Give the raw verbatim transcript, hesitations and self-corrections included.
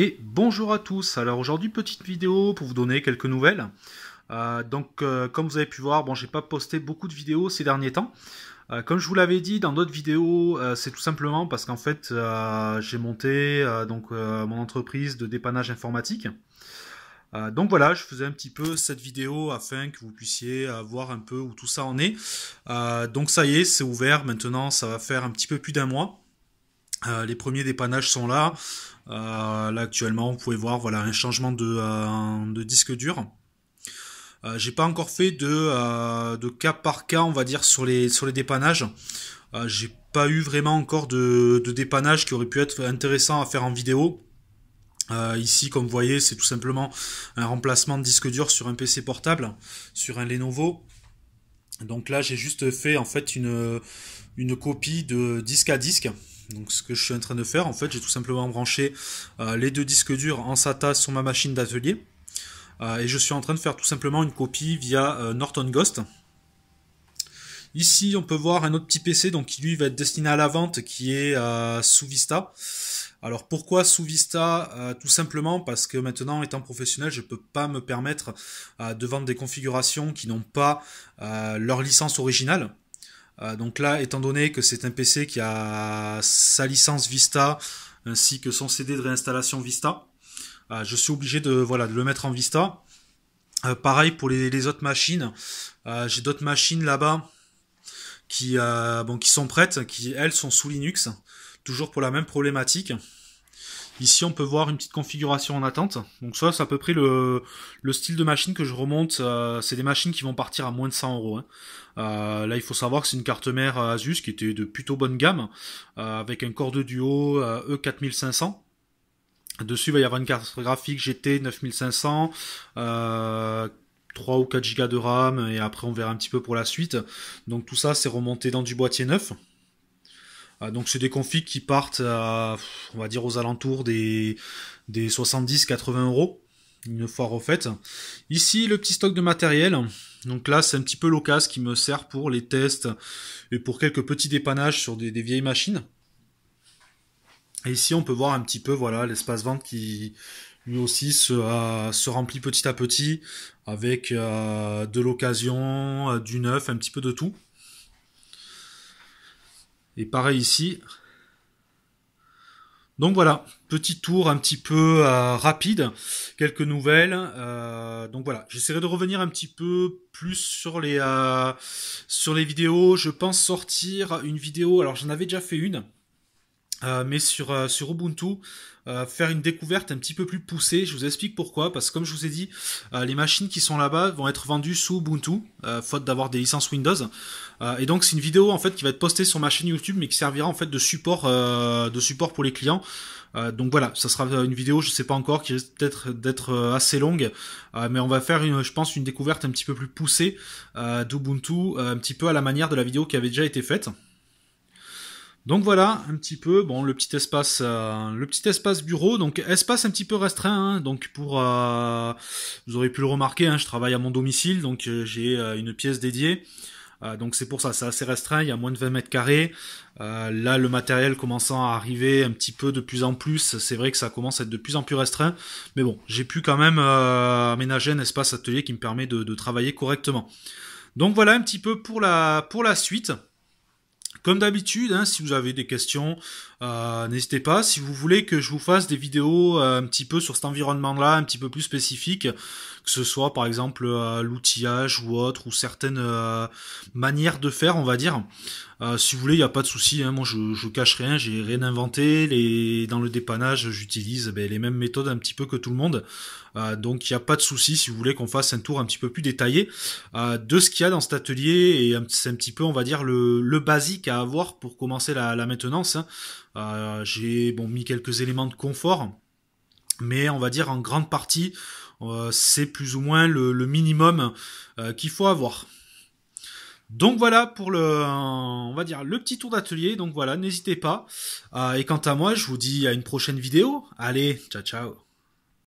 Et bonjour à tous. Alors aujourd'hui, petite vidéo pour vous donner quelques nouvelles. Euh, donc euh, comme vous avez pu voir, bon, j'ai pas posté beaucoup de vidéos ces derniers temps. Euh, comme je vous l'avais dit dans d'autres vidéos, euh, c'est tout simplement parce qu'en fait euh, j'ai monté euh, donc, euh, mon entreprise de dépannage informatique. Euh, donc voilà, je faisais un petit peu cette vidéo afin que vous puissiez euh, voir un peu où tout ça en est. Euh, donc ça y est, c'est ouvert maintenant, ça va faire un petit peu plus d'un mois. Euh, les premiers dépannages sont là. Euh, là actuellement, vous pouvez voir, voilà, un changement de, euh, de disque dur. Euh, j'ai pas encore fait de, euh, de cas par cas, on va dire, sur les sur les dépannages. Euh, j'ai pas eu vraiment encore de, de dépannage qui aurait pu être intéressant à faire en vidéo. Euh, ici, comme vous voyez, c'est tout simplement un remplacement de disque dur sur un P C portable, sur un Lenovo. Donc là, j'ai juste fait en fait une une copie de disque à disque. Donc ce que je suis en train de faire, en fait, j'ai tout simplement branché euh, les deux disques durs en SATA sur ma machine d'atelier. Euh, et je suis en train de faire tout simplement une copie via euh, Norton Ghost. Ici, on peut voir un autre petit P C donc, qui lui va être destiné à la vente, qui est euh, sous Vista. Alors pourquoi sous Vista? euh, Tout simplement parce que maintenant, étant professionnel, je ne peux pas me permettre euh, de vendre des configurations qui n'ont pas euh, leur licence originale. Donc là, étant donné que c'est un P C qui a sa licence Vista ainsi que son C D de réinstallation Vista, je suis obligé de, voilà, de le mettre en Vista. Euh, pareil pour les, les autres machines. Euh, j'ai d'autres machines là-bas qui, euh, bon, qui sont prêtes, qui elles sont sous Linux, toujours pour la même problématique. Ici, on peut voir une petite configuration en attente. Donc ça, c'est à peu près le, le style de machine que je remonte. Euh, c'est des machines qui vont partir à moins de cent euros. Hein. Euh, là, il faut savoir que c'est une carte mère Asus qui était de plutôt bonne gamme, euh, avec un Core Duo euh, E quatre mille cinq cents. Dessus, il va y avoir une carte graphique G T neuf mille cinq cents, euh, trois ou quatre giga de RAM, et après, on verra un petit peu pour la suite. Donc tout ça, c'est remonté dans du boîtier neuf. Donc c'est des configs qui partent, à, on va dire, aux alentours des, des soixante-dix à quatre-vingts euros, une fois refaite. Ici, le petit stock de matériel. Donc là, c'est un petit peu l'occasion qui me sert pour les tests et pour quelques petits dépannages sur des, des vieilles machines. Et ici, on peut voir un petit peu, voilà, l'espace vente qui, lui aussi, se, euh, se remplit petit à petit avec euh, de l'occasion, euh, du neuf, un petit peu de tout. Et pareil ici. Donc voilà, petit tour un petit peu euh, rapide, quelques nouvelles. Euh, donc voilà, j'essaierai de revenir un petit peu plus sur les, euh, sur les vidéos. Je pense sortir une vidéo, alors j'en avais déjà fait une, euh, mais sur, euh, sur Ubuntu, euh, faire une découverte un petit peu plus poussée. Je vous explique pourquoi, parce que comme je vous ai dit, euh, les machines qui sont là-bas vont être vendues sous Ubuntu, euh, faute d'avoir des licences Windows. Et donc c'est une vidéo en fait qui va être postée sur ma chaîne YouTube, mais qui servira en fait de support, euh, de support pour les clients. Euh, donc voilà, ça sera une vidéo, je sais pas encore, qui risque peut-être d'être assez longue, euh, mais on va faire, une, je pense, une découverte un petit peu plus poussée euh, d'Ubuntu, euh, un petit peu à la manière de la vidéo qui avait déjà été faite. Donc voilà, un petit peu, bon, le petit espace, euh, le petit espace bureau, donc espace un petit peu restreint, hein, donc pour, euh, vous aurez pu le remarquer, hein, je travaille à mon domicile, donc euh, j'ai euh, une pièce dédiée. Euh, donc c'est pour ça, c'est assez restreint, il y a moins de vingt mètres carrés. Euh, là, le matériel commençant à arriver un petit peu de plus en plus, c'est vrai que ça commence à être de plus en plus restreint. Mais bon, j'ai pu quand même euh, aménager un espace atelier qui me permet de, de travailler correctement. Donc voilà un petit peu pour la, pour la suite. Comme d'habitude, hein, si vous avez des questions, euh, n'hésitez pas. Si vous voulez que je vous fasse des vidéos euh, un petit peu sur cet environnement-là, un petit peu plus spécifique, que ce soit par exemple euh, l'outillage ou autre, ou certaines euh, manières de faire, on va dire. Euh, si vous voulez, il n'y a pas de souci. Hein, moi, je, je cache rien, j'ai rien inventé. Les... Dans le dépannage, j'utilise ben, les mêmes méthodes un petit peu que tout le monde. Euh, donc, il n'y a pas de souci si vous voulez qu'on fasse un tour un petit peu plus détaillé euh, de ce qu'il y a dans cet atelier. Et c'est un petit peu, on va dire, le, le basique à avoir pour commencer la, la maintenance. Euh, j'ai bon, mis quelques éléments de confort, mais on va dire en grande partie, euh, c'est plus ou moins le, le minimum euh, qu'il faut avoir. Donc voilà pour le, euh, on va dire le petit tour d'atelier. Donc voilà, n'hésitez pas. Euh, et quant à moi, je vous dis à une prochaine vidéo. Allez, ciao ciao.